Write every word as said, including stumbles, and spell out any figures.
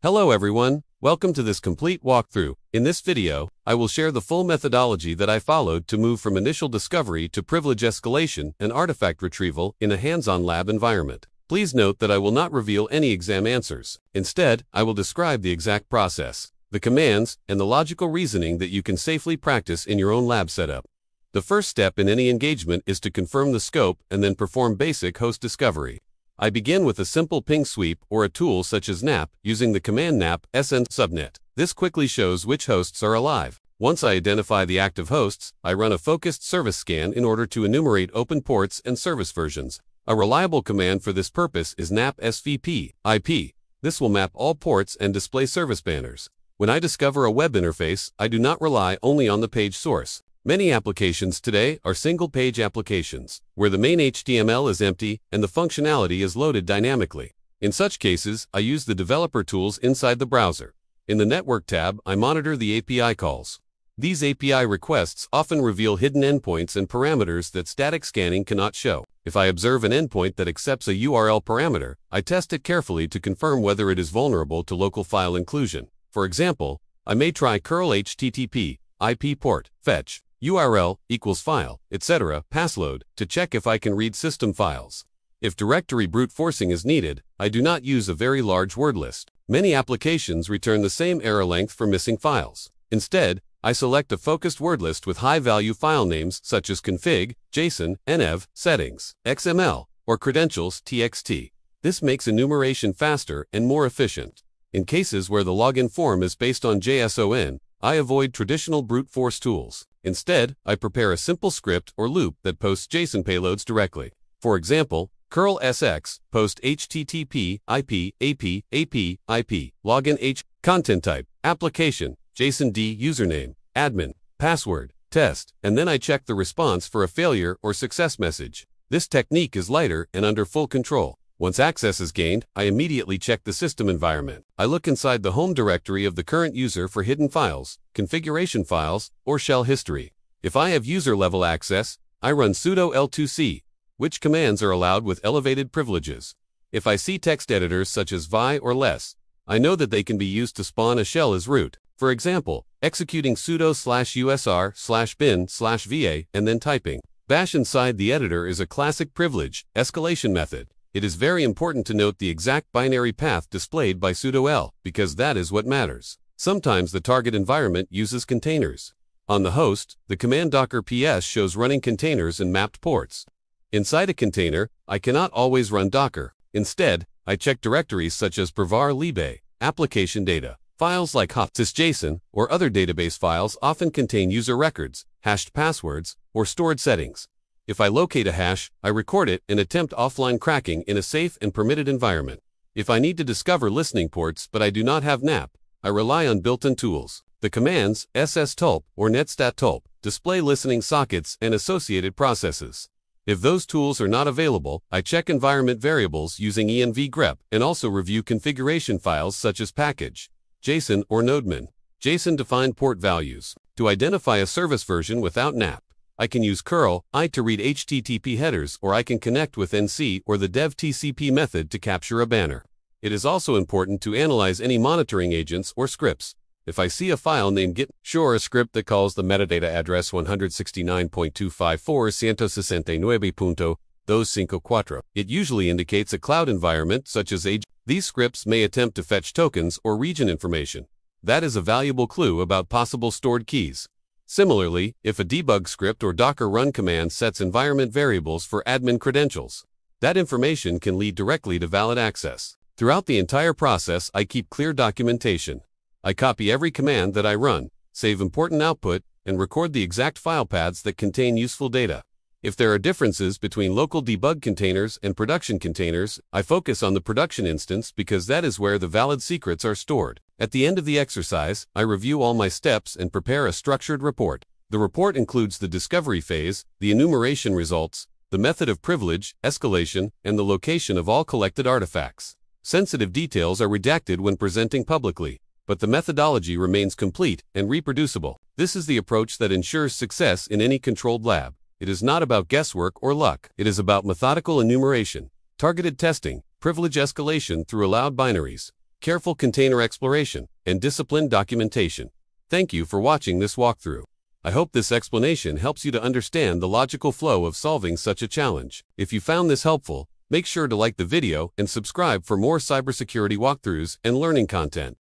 Hello everyone, welcome to this complete walkthrough. In this video, I will share the full methodology that I followed to move from initial discovery to privilege escalation and artifact retrieval in a hands-on lab environment. Please note that I will not reveal any exam answers. Instead, I will describe the exact process, the commands, and the logical reasoning that you can safely practice in your own lab setup. The first step in any engagement is to confirm the scope and then perform basic host discovery. I begin with a simple ping sweep or a tool such as Nmap using the command Nmap S N subnet. This quickly shows which hosts are alive. Once I identify the active hosts, I run a focused service scan in order to enumerate open ports and service versions. A reliable command for this purpose is Nmap S V P I P. This will map all ports and display service banners. When I discover a web interface, I do not rely only on the page source. Many applications today are single-page applications, where the main H T M L is empty and the functionality is loaded dynamically. In such cases, I use the developer tools inside the browser. In the Network tab, I monitor the A P I calls. These A P I requests often reveal hidden endpoints and parameters that static scanning cannot show. If I observe an endpoint that accepts a U R L parameter, I test it carefully to confirm whether it is vulnerable to local file inclusion. For example, I may try curl H T T P, I P port, fetch, U R L, equals file, et cetera, passload, to check if I can read system files. If directory brute forcing is needed, I do not use a very large word list. Many applications return the same error length for missing files. Instead, I select a focused word list with high-value file names such as config, JSON, N E V, settings, X M L, or credentials, T X T. This makes enumeration faster and more efficient. In cases where the login form is based on JSON, I avoid traditional brute force tools. Instead, I prepare a simple script or loop that posts JSON payloads directly. For example, curl S X, post H T T P, I P, A P, A P, I P, login H, content type, application, JSON D, username, admin, password, test, and then I check the response for a failure or success message. This technique is lighter and under full control. Once access is gained, I immediately check the system environment. I look inside the home directory of the current user for hidden files, configuration files, or shell history. If I have user-level access, I run sudo L two C, which commands are allowed with elevated privileges. If I see text editors such as vi or less, I know that they can be used to spawn a shell as root. For example, executing sudo slash usr slash bin slash va and then typing bash inside the editor is a classic privilege escalation method. It is very important to note the exact binary path displayed by sudo L, because that is what matters. Sometimes the target environment uses containers. On the host, the command docker ps shows running containers and mapped ports. Inside a container, I cannot always run docker. Instead, I check directories such as prevar lib, application data. Files like hot sysjson or other database files often contain user records, hashed passwords, or stored settings. If I locate a hash, I record it and attempt offline cracking in a safe and permitted environment. If I need to discover listening ports but I do not have Nmap, I rely on built-in tools. The commands sstulp or netstat tulp display listening sockets and associated processes. If those tools are not available, I check environment variables using env grep and also review configuration files such as package, JSON or nodemon, JSON-defined port values. To identify a service version without Nmap, I can use curl I to read H T T P headers, or I can connect with N C or the dev T C P method to capture a banner. It is also important to analyze any monitoring agents or scripts. If I see a file named git, sure a script that calls the metadata address one sixty-nine dot two five four one sixty-nine dot two fifty-four, it usually indicates a cloud environment such as a. These scripts may attempt to fetch tokens or region information. That is a valuable clue about possible stored keys. Similarly, if a debug script or docker run command sets environment variables for admin credentials, that information can lead directly to valid access. Throughout the entire process, I keep clear documentation. I copy every command that I run, save important output, and record the exact file paths that contain useful data. If there are differences between local debug containers and production containers, I focus on the production instance because that is where the valid secrets are stored. At the end of the exercise, I review all my steps and prepare a structured report. The report includes the discovery phase, the enumeration results, the method of privilege, escalation, and the location of all collected artifacts. Sensitive details are redacted when presenting publicly, but the methodology remains complete and reproducible. This is the approach that ensures success in any controlled lab. It is not about guesswork or luck. It is about methodical enumeration, targeted testing, privilege escalation through allowed binaries, careful container exploration, and disciplined documentation. Thank you for watching this walkthrough. I hope this explanation helps you to understand the logical flow of solving such a challenge. If you found this helpful, make sure to like the video and subscribe for more cybersecurity walkthroughs and learning content.